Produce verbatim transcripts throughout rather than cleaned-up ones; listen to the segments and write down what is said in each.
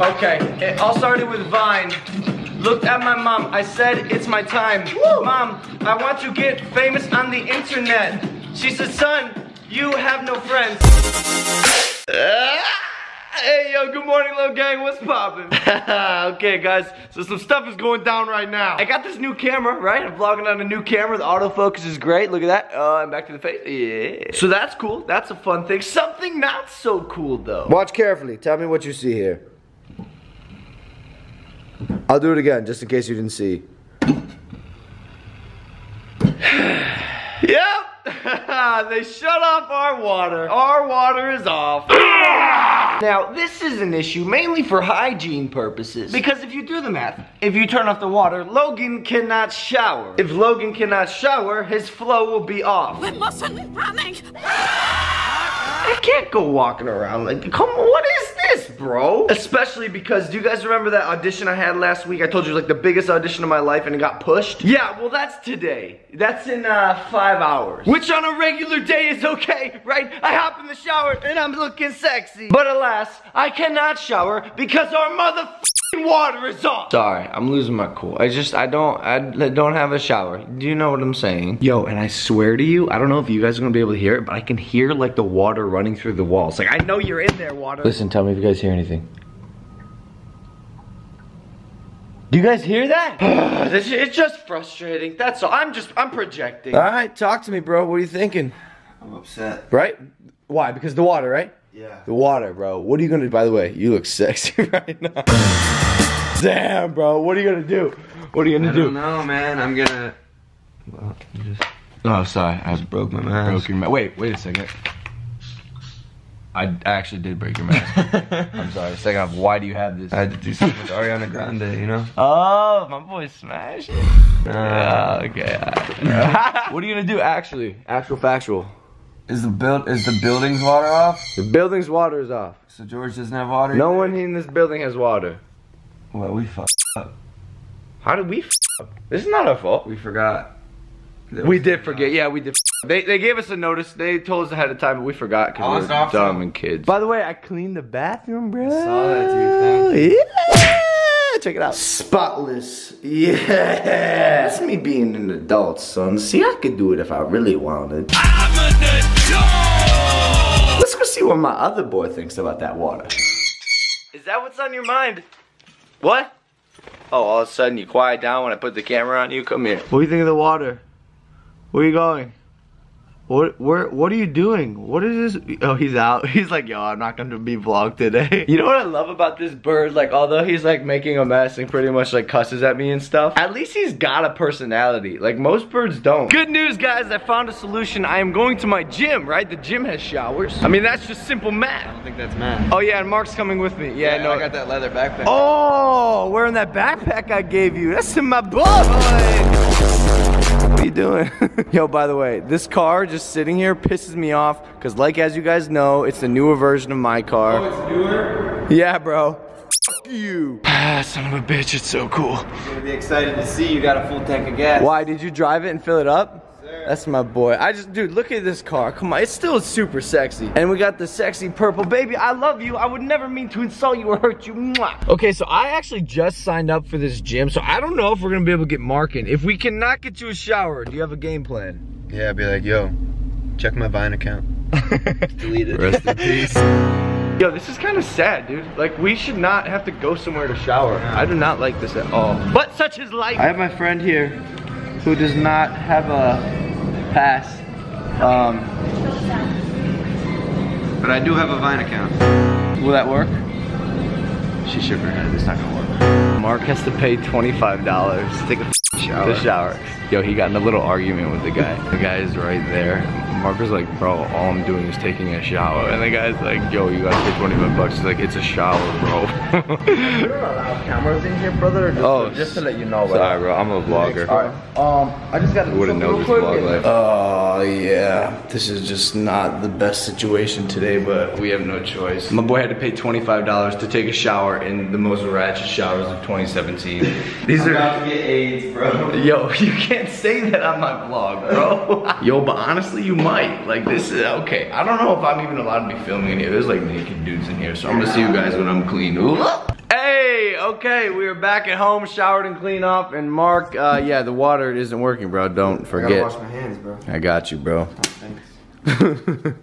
Okay, it all started with Vine. Looked at my mom, I said, it's my time. Woo! Mom, I want to get famous on the internet. She said, son, you have no friends. Hey, yo, good morning, Logang, what's poppin'? Okay, guys, so some stuff is going down right now. I got this new camera, right? I'm vlogging on a new camera. The autofocus is great, look at that. Uh, I'm back to the face, yeah. So that's cool, that's a fun thing. Something not so cool, though. Watch carefully, tell me what you see here. I'll do it again, just in case you didn't see. Yep! They shut off our water. Our water is off. Now, this is an issue mainly for hygiene purposes. Because if you do the math, if you turn off the water, Logan cannot shower. If Logan cannot shower, his flow will be off. We mustn't panic. I can't go walking around like, come on, what is this, bro? Especially because, do you guys remember that audition I had last week? I told you it was like the biggest audition of my life and it got pushed? Yeah, well that's today. That's in uh, five hours. Which on a regular day is okay, right? I hop in the shower and I'm looking sexy. But alas, I cannot shower because our mother water is off. Sorry, I'm losing my cool. I just, I don't, I don't have a shower. Do you know what I'm saying? Yo, and I swear to you, I don't know if you guys are gonna be able to hear it, but I can hear like the water running through the walls. Like, I know you're in there, water. Listen, tell me if you guys hear anything. Do you guys hear that? It's just frustrating. That's all. I'm just, I'm projecting. All right, talk to me, bro. What are you thinking? I'm upset. Right? Why? Because the water, right? Yeah. The water, bro. What are you gonna do? By the way, you look sexy right now. Damn, bro. What are you gonna do? What are you gonna I do? I don't know, man. I'm gonna. Well, I'm just... Oh, sorry. I just broke my mask. Broke your mask. Wait, wait a second. I actually did break your mask. I'm sorry. Second off, why do you have this? I had to do something with Ariana Grande, you know? Oh, my boy smashed it. Uh, okay. What are you gonna do, actually? Actual factual. Is the build is the building's water off? The building's water is off. So George doesn't have water. No one in this building has water. Well, we fucked up. How did we fuck up? This is not our fault. We forgot. We did forget. Off. Yeah, we did. They they gave us a notice. They told us ahead of time, but we forgot because we're dumb and kids. By the way, I cleaned the bathroom, bro. I saw that, dude. Yeah. Check it out. Spotless. Yeah. That's me being an adult, son. See, I could do it if I really wanted. I'm an adult. Let's go see what my other boy thinks about that water. Is that what's on your mind? What? Oh, all of a sudden you quiet down when I put the camera on you? Come here. What do you think of the water? Where are you going? What, where, what are you doing? What is this? Oh, he's out. He's like, yo, I'm not gonna be vlogged today. You know what I love about this bird? Like, although he's like making a mess and pretty much like cusses at me and stuff, at least he's got a personality. Like, most birds don't. Good news, guys, I found a solution. I am going to my gym, right? The gym has showers. I mean, that's just simple math. I don't think that's math. Oh, yeah, and Mark's coming with me. Yeah, yeah no. I got that leather backpack. Oh, wearing that backpack I gave you. That's in my boy. What are you doing? Yo, by the way, this car just sitting here pisses me off because, like, as you guys know, it's the newer version of my car. Oh, it's newer? Yeah, bro. F you. Ah, son of a bitch, it's so cool. I'm gonna be excited to see you got a full tank of gas. Why, did you drive it and fill it up? Yes, sir. That's my boy. I just, dude, look at this car. Come on, it's still super sexy. And we got the sexy purple. Baby, I love you. I would never mean to insult you or hurt you. Mwah. Okay, so I actually just signed up for this gym, so I don't know if we're gonna be able to get Mark in. If we cannot get you a shower, do you have a game plan? Yeah, I'd be like, yo, check my Vine account. Delete it. Rest in peace. Yo, this is kind of sad, dude. Like, we should not have to go somewhere to shower. I do not like this at all. But such is life. I have my friend here who does not have a pass. Um, but I do have a Vine account. Will that work? She shook her head. It's not gonna work. Mark has to pay twenty-five dollars to take a shower. The shower. Yo, he got in a little argument with the guy. The guy is right there. Marker's like, bro, all I'm doing is taking a shower. And the guy's like, yo, you gotta pay twenty-five bucks. He's like, it's a shower, bro. There are a lot of cameras in here, brother. Just, oh, to, just to let you know. Sorry, bro. I'm a vlogger. All right. Um, I just gotta. Wouldn't know this vlog life. Oh uh, yeah, this is just not the best situation today, but we have no choice. My boy had to pay twenty-five dollars to take a shower in the most ratchet showers of twenty seventeen. These I'm are about to get AIDS, bro. Yo, you can't say that on my vlog, bro. Yo, but honestly, you might. Like, this is okay. I don't know if I'm even allowed to be filming in here. There's like naked dudes in here, so I'm gonna see you guys when I'm clean. Ooh. okay, we are back at home, showered and clean up, and Mark, uh, yeah, the water isn't working, bro. Don't forget. I gotta wash my hands, bro. I got you, bro. Oh, thanks.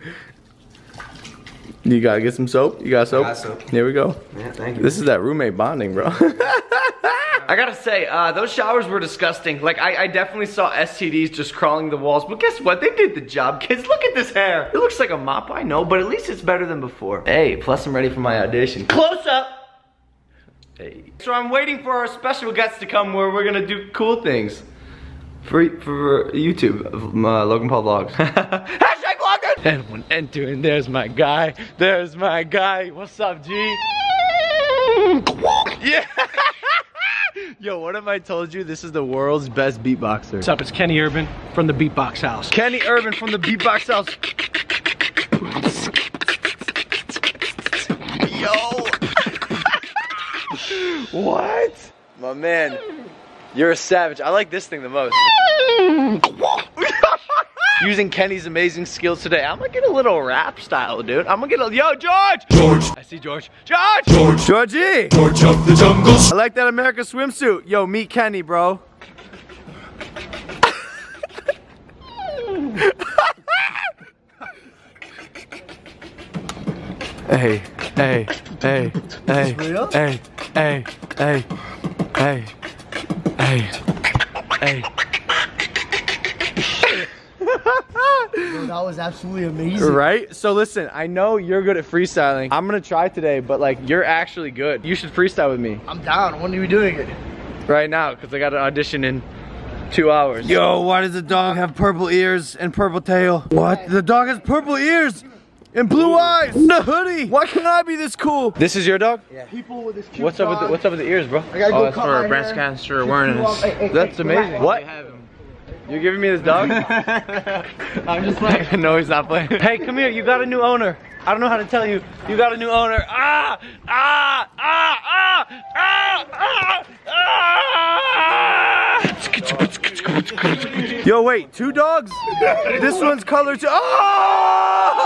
You gotta get some soap. You got soap? I got soap. Here we go. Yeah, thank you. This is that roommate bonding, bro. I gotta say, uh, those showers were disgusting. Like, I, I definitely saw S T Ds just crawling the walls, but guess what? They did the job, kids. Look at this hair. It looks like a mop, I know, but at least it's better than before. Hey, plus I'm ready for my audition. Close up! Hey. So I'm waiting for our special guests to come where we're gonna do cool things. For, for YouTube, uh, Logan Paul Vlogs. And when entering, there's my guy. There's my guy. What's up, G? Yeah. Yo, what have I told you? This is the world's best beatboxer. What's up? It's Kenny Urban from the Beatbox House. Kenny Urban from the Beatbox House. Yo. What? My man, you're a savage. I like this thing the most. Using Kenny's amazing skills today, I'm gonna get a little rap style, dude. I'm gonna get a yo, George. George. I see George. George. George. Georgie. George of the jungles. I like that America swimsuit. Yo, meet Kenny, bro. Hey, hey, hey, hey, hey, hey, hey, hey, hey, hey. Yo, that was absolutely amazing. Right? So listen, I know you're good at freestyling. I'm gonna try today, but like, you're actually good. You should freestyle with me. I'm down. When are we doing it? Right now, because I got an audition in two hours. Yo, why does the dog have purple ears and purple tail? What? The dog has purple ears and blue eyes and a hoodie. Why can't I be this cool? This is your dog? Yeah. People with this cute what's up dog. With the, what's up with the ears, bro? I gotta go oh, that's for breast cancer awareness. Hey, hey, that's hey, amazing. What? You're giving me this dog? I'm just like, no, he's not playing. Hey, come here, you got a new owner. I don't know how to tell you. You got a new owner. Ah! Ah! Ah! Ah! Ah! Ah! Ah! Yo, wait, two dogs? This one's color too. Oh!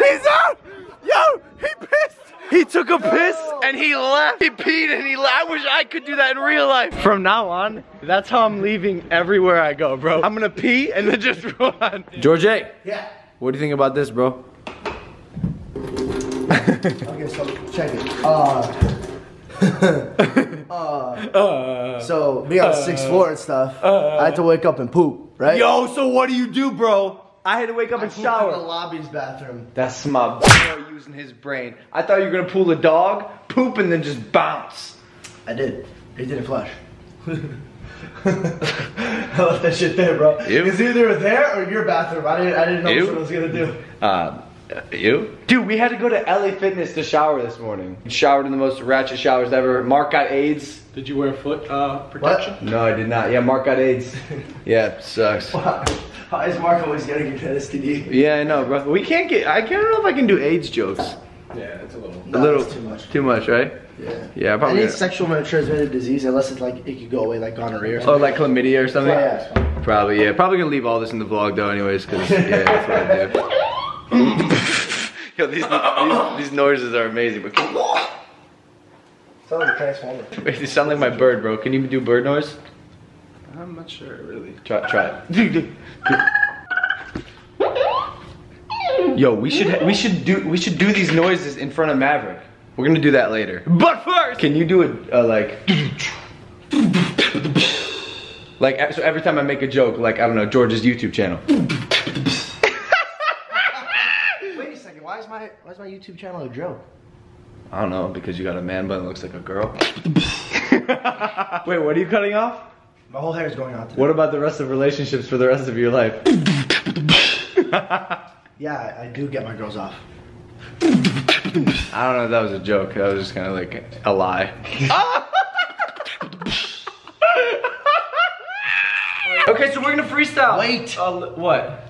He's out! Yo, he pissed! He took a piss and he left. He peed and he left. I wish I could do that in real life. From now on, that's how I'm leaving everywhere I go, bro. I'm gonna pee and then just run. George A. Yeah. What do you think about this, bro? Okay, so check it. Uh, uh, uh, so being on six foot four and stuff, uh, I had to wake up and poop, right? Yo, so what do you do, bro? I had to wake up I and shower. In the lobby's bathroom. That's my boy using his brain. I thought you were gonna pull the dog, poop, and then just bounce. I did. He didn't flush. I left that shit there, bro. Ew. It's either there or your bathroom. I didn't. I didn't know ew. What I was gonna do. Uh, you? Dude, we had to go to L A Fitness to shower this morning. We showered in the most ratchet showers ever. Mark got AIDS. Did you wear foot uh, protection? What? No, I did not. Yeah, Mark got AIDS. Yeah, it sucks. Wow. Why is Mark always gonna get that S T D? Yeah, I know, bro. We can't get. I don't know if I can do AIDS jokes. Yeah, it's a little. No, a little too much. Too much, right? Yeah. Yeah, probably. Any sexually transmitted disease, unless it's like it could go away, like gonorrhea. Or something. Oh, like chlamydia or something. Yeah, yeah. Probably, yeah. Probably gonna leave all this in the vlog though, anyways, because yeah, that's what I do. Yo, these, these these noises are amazing. But sound like a transformer. Wait, they sound like my bird, bro. Can you do bird noise? I'm not sure, really. Try, try it. Yo, we should we should do we should do these noises in front of Maverick. We're gonna do that later. But first, can you do it uh, like, like so every time I make a joke, like I don't know George's YouTube channel. Wait a second, why is my why is my YouTube channel a joke? I don't know because you got a man bun that looks like a girl. Wait, what are you cutting off? My whole hair is going out today. What about the rest of relationships for the rest of your life? Yeah, I do get my girls off. I don't know if that was a joke. That was just kind of like a lie. Okay, so we're gonna freestyle. Wait. Uh, what?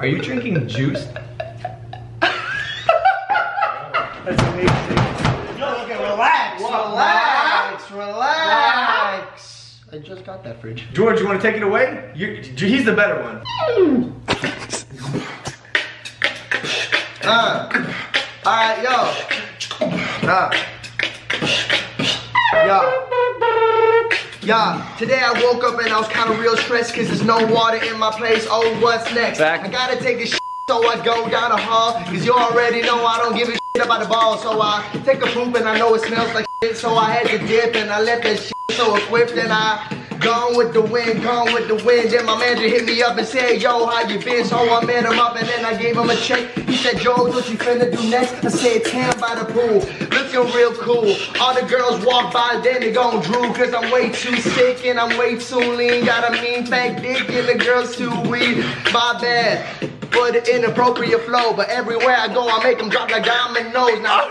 Are you drinking juice? That's amazing. No, okay, relax. Relax. Relax. Relax. Relax. I just got that fridge. George, you want to take it away? You're, he's the better one. Uh. All right, yo. Nah. Yo. Y'all, today I woke up and I was kind of real stressed because there's no water in my place. Oh, what's next? Back. I gotta take a shit, so I go down the hall because you already know I don't give a shit about the ball. So I take a poop and I know it smells like shit, so I had to dip and I let that shit so equipped and I... Gone with the wind, gone with the wind. Then my manager hit me up and said, yo, how you been? So I met him up and then I gave him a check. He said, George, what you finna do next? I said, tan by the pool, looking real cool. All the girls walk by, then they gon' drool. Cause I'm way too sick and I'm way too lean. Got a mean fat dick and the girls too weak. My bad for the inappropriate flow. But everywhere I go, I make them drop like dominoes. Now,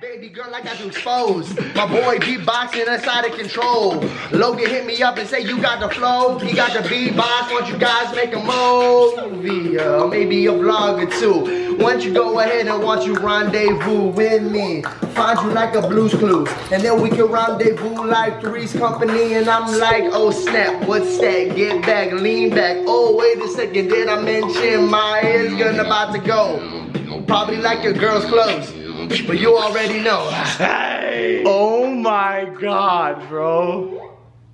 baby girl, I got you exposed. My boy beatboxing, that's out of control. Logan hit me up and say, you got the flow. He got the beatbox, won't you guys make a movie? Uh, maybe a vlog or two. Why don't you go ahead and watch you rendezvous with me? Find you like a Blue's Clues. And then we can rendezvous like Three's Company. And I'm like, oh snap, what's that? Get back, lean back. Oh, wait a second, did I mention my hair's gonna about to go? Probably like your girl's clothes. But you already know. Hey. Oh my god, bro.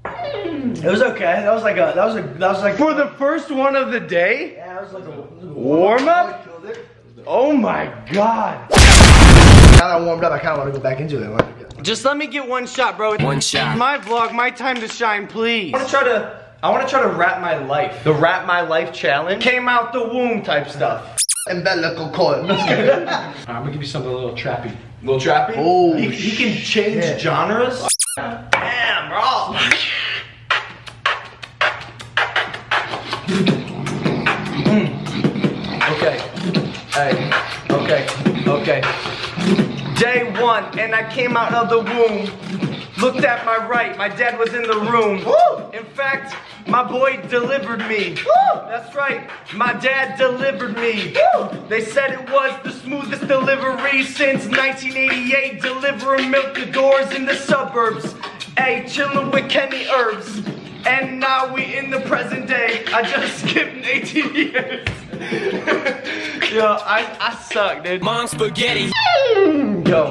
It was okay. That was like a. That was a. That was like for the first one of the day. Yeah, it was like a warm up. Oh my god. Now that I warmed up, I kind of want to go back into it. Just let me get one shot, bro. One shot. My vlog, my time to shine, please. I want to try to. I want to try to wrap my life. The wrap my life challenge. Came out the womb type stuff. Umbilical cord. I'm gonna give you something a little trappy. A little trappy? Oh, he, he can change shit. Genres. Damn, bro. Okay. Hey. Okay. Okay. Day one, and I came out of the womb. Looked at my right. My dad was in the room. Woo! In fact, my boy delivered me. Woo! That's right. My dad delivered me. Woo! They said it was the smoothest delivery since nineteen eighty-eight. Delivering milk to doors in the suburbs. Hey, chilling with Kenny Herbs. And now we in the present day. I just skipped eighteen years. Yo, I, I suck, dude. Mom spaghetti. Yo,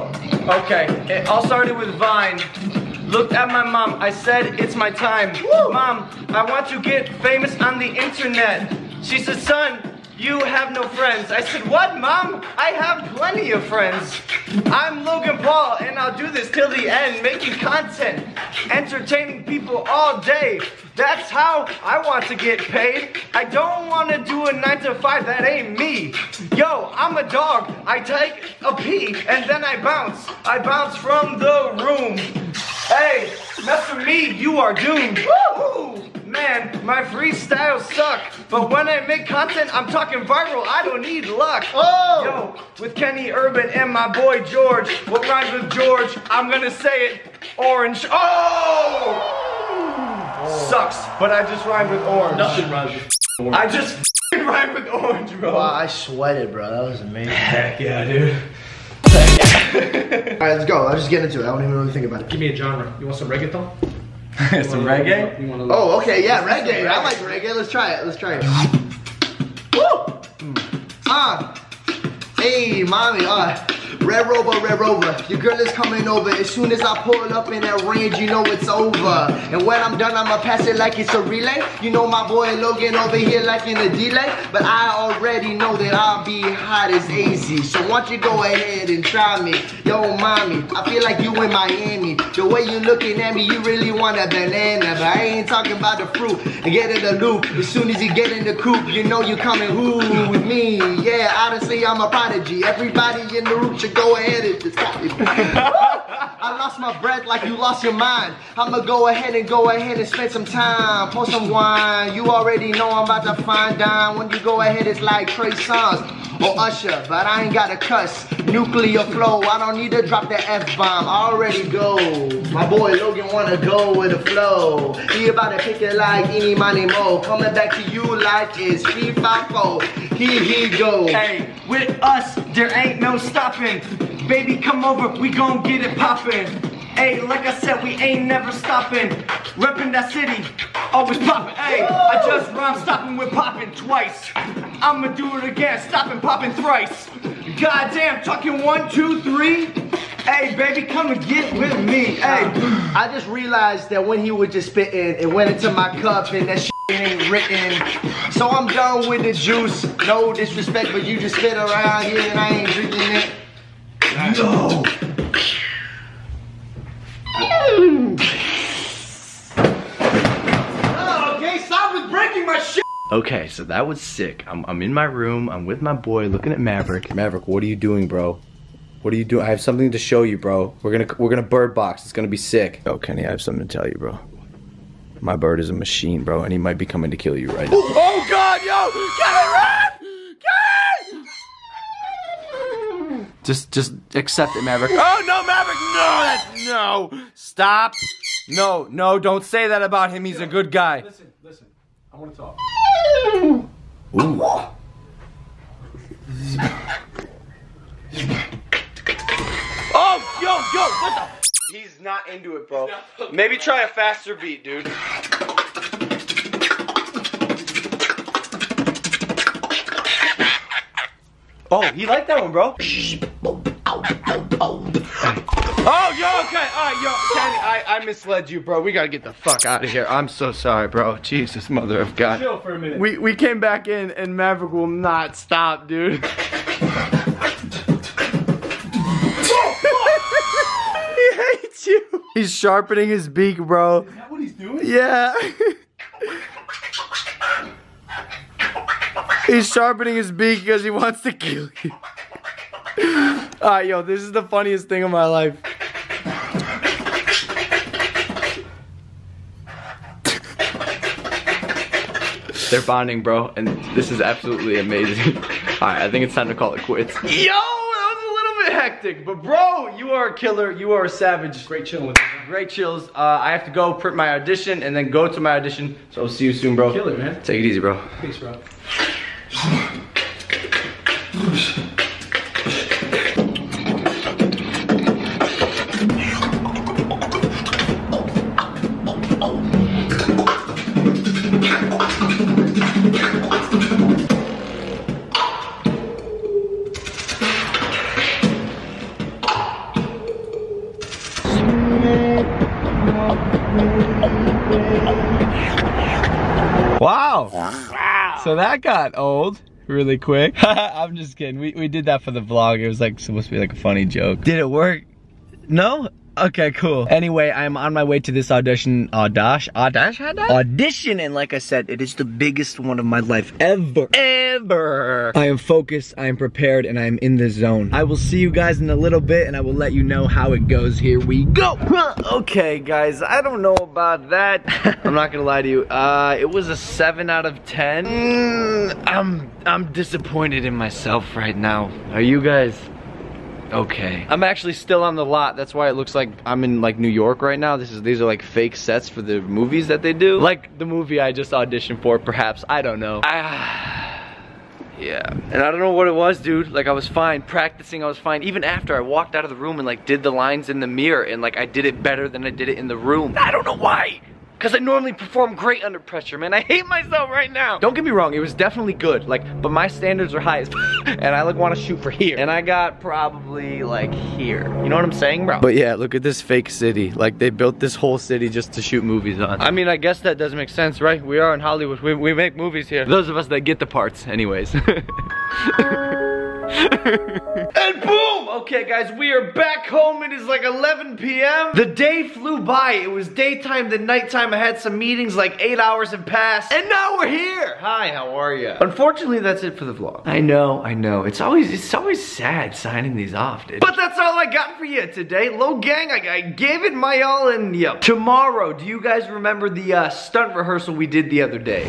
okay. It all started with Vine. Looked at my mom, I said, it's my time. Woo! Mom, I want to get famous on the internet. She said, son, you have no friends. I said, what, mom? I have plenty of friends. I'm Logan Paul, and I'll do this till the end, making content, entertaining people all day. That's how I want to get paid. I don't want to do a nine to five, that ain't me. Yo, I'm a dog, I take a pee, and then I bounce. I bounce from the room. Hey, mess with me, you are doomed. Woo! Man, my freestyles suck. But when I make content, I'm talking viral. I don't need luck. Oh! Yo, with Kenny Urban and my boy George. What rhymes with George? I'm gonna say it. Orange. Oh! Oh. Sucks, but I just rhymed with orange. Nothing rhymes with orange. I just rhymed with orange, bro. Wow, I sweated, bro. That was amazing. Heck yeah, dude. Alright, let's go. I'll just get into it. I don't even really think about it. Give me a genre. You want some reggaeton? Some reggae? You want to oh, okay. Yeah, reggae. reggae. I like reggae. Let's try it. Let's try it. Woo! Mm. Ah! Hey, mommy. Ah! Red Rover, Red Rover. Your girl is coming over. As soon as I pull up in that range, you know it's over. And when I'm done, I'ma pass it like it's a relay. You know my boy Logan over here like in a delay. But I already know that I'll be hot as A Z. So why don't you go ahead and try me. Yo, mommy, I feel like you in Miami. The way you looking at me, you really want a banana. But I ain't talking about the fruit. And get in the loop. As soon as you get in the coop, you know you coming who with me. Yeah, honestly, I'm a prodigy. Everybody in the room should go ahead and just stop me. I lost my breath like you lost your mind. I'ma go ahead and go ahead and spend some time. Pour some wine. You already know I'm about to find dime. When you go ahead, it's like Trey Songz or Usher. But I ain't gotta cuss. Nuclear flow. I don't need to drop the F-bomb. I already go. My boy Logan wanna go with the flow. He about to pick it like any money mo. Coming back to you like it's three five four. Here he goes. Hey, with us, there ain't no stopping. Baby, come over, we gon' get it poppin'. Ayy, like I said, we ain't never stopping. Reppin' that city, always poppin'. Ayy, I just rhyme stopping with poppin' twice. I'ma do it again, stoppin' poppin' thrice. Goddamn, talking one, two, three. Hey, baby, come and get with me. Hey, I just realized that when he was just spitting, it went into my cup and that shit ain't written. So I'm done with the juice. No disrespect, but you just spit around here and I ain't drinking it. No. Oh, okay, stop with breaking my shit. Okay, so that was sick. I'm, I'm in my room. I'm with my boy looking at Maverick. Maverick, what are you doing, bro? What are you doing? I have something to show you, bro. We're gonna we're gonna bird box. It's gonna be sick. Yo, Kenny, I have something to tell you, bro. My bird is a machine, bro, and he might be coming to kill you right now. Oh God, yo! Kenny, run! Kenny! Just just accept it, Maverick. Oh no, Maverick! No, that's no. Stop! No, no, don't say that about him. He's yo, a good guy. Listen, listen. I want to talk. Ooh. Oh, yo, yo, what the f? He's not into it, bro. Maybe try a faster beat, dude. Oh, he liked that one, bro. Oh, yo, okay, all right, yo, Kenny, I, I misled you, bro. We gotta get the fuck out of here. I'm so sorry, bro. Jesus, mother of God. Chill for a minute. We, we came back in, and Maverick will not stop, dude. You. He's sharpening his beak, bro. Is that what he's doing? Yeah. He's sharpening his beak because he wants to kill you. Alright, yo, this is the funniest thing of my life. They're bonding, bro, and this is absolutely amazing. Alright, I think it's time to call it quits. Yo! Hectic, but bro, you are a killer. You are a savage. Great chilling. Great chills. Uh, I have to go print my audition and then go to my audition. So I'll see you soon, bro. Kill it, man. Take it easy, bro. Peace, bro. Wow. Wow. So that got old really quick. I'm just kidding. We, we did that for the vlog. It was like supposed to be like a funny joke. Did it work? No? Okay, cool. Anyway, I'm on my way to this audition. Audash? Audash? Audition. And like I said, it is the biggest one of my life ever. Ever. I am focused, I am prepared, and I am in the zone. I will see you guys in a little bit, and I will let you know how it goes. Here we go. Okay, guys, I don't know about that. I'm not gonna lie to you. Uh, it was a seven out of ten. Mm, I'm, I'm disappointed in myself right now. Are you guys? Okay. I'm actually still on the lot. That's why it looks like I'm in like New York right now. This is these are like fake sets for the movies that they do. Like the movie I just auditioned for, perhaps. I don't know. Ah, yeah. And I don't know what it was, dude. Like I was fine practicing. I was fine even after I walked out of the room and like did the lines in the mirror and like I did it better than I did it in the room. I don't know why. Cause I normally perform great under pressure, man. I hate myself right now. Don't get me wrong, it was definitely good. Like, but my standards are high as and I like wanna shoot for here. And I got probably like here. You know what I'm saying, bro? But yeah, look at this fake city. Like they built this whole city just to shoot movies on. I mean, I guess that doesn't make sense, right? We are in Hollywood, we, we make movies here. Those of us that get the parts, anyways. And boom! Okay guys, we are back home. It is like eleven p m The day flew by. It was daytime, then nighttime. I had some meetings, like eight hours have passed. And now we're here! Hi, how are ya? Unfortunately, that's it for the vlog. I know, I know. It's always it's always sad signing these off, dude. But that's all I got for you today. Logang, I, I gave it my all and yep. Tomorrow, do you guys remember the uh, stunt rehearsal we did the other day?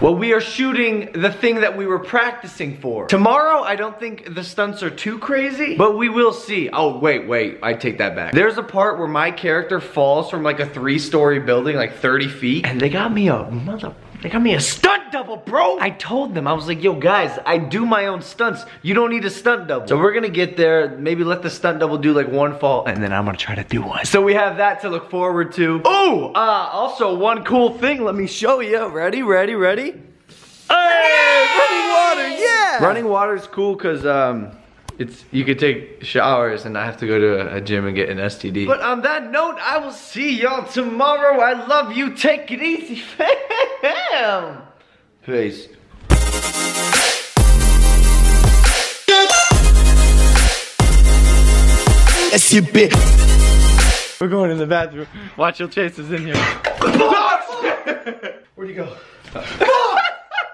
Well, we are shooting the thing that we were practicing for. Tomorrow, I don't think the stunts are too crazy, but we will see. Oh, wait, wait, I take that back. There's a part where my character falls from like a three-story building, like thirty feet, and they got me a mother They got me a stunt double, bro. I told them, I was like, yo guys, I do my own stunts. You don't need a stunt double. So we're gonna get there, maybe let the stunt double do like one fall, and then I'm gonna try to do one. So we have that to look forward to. Oh, uh, also one cool thing, let me show you. Ready, ready, ready? Hey, running water, yeah! Running water is cool, cause um, it's, you could take showers and not have to go to a gym and get an S T D. But on that note, I will see y'all tomorrow. I love you. Take it easy, fam. Peace. We're going in the bathroom. Watch, you'll chase us in here. Where'd you go?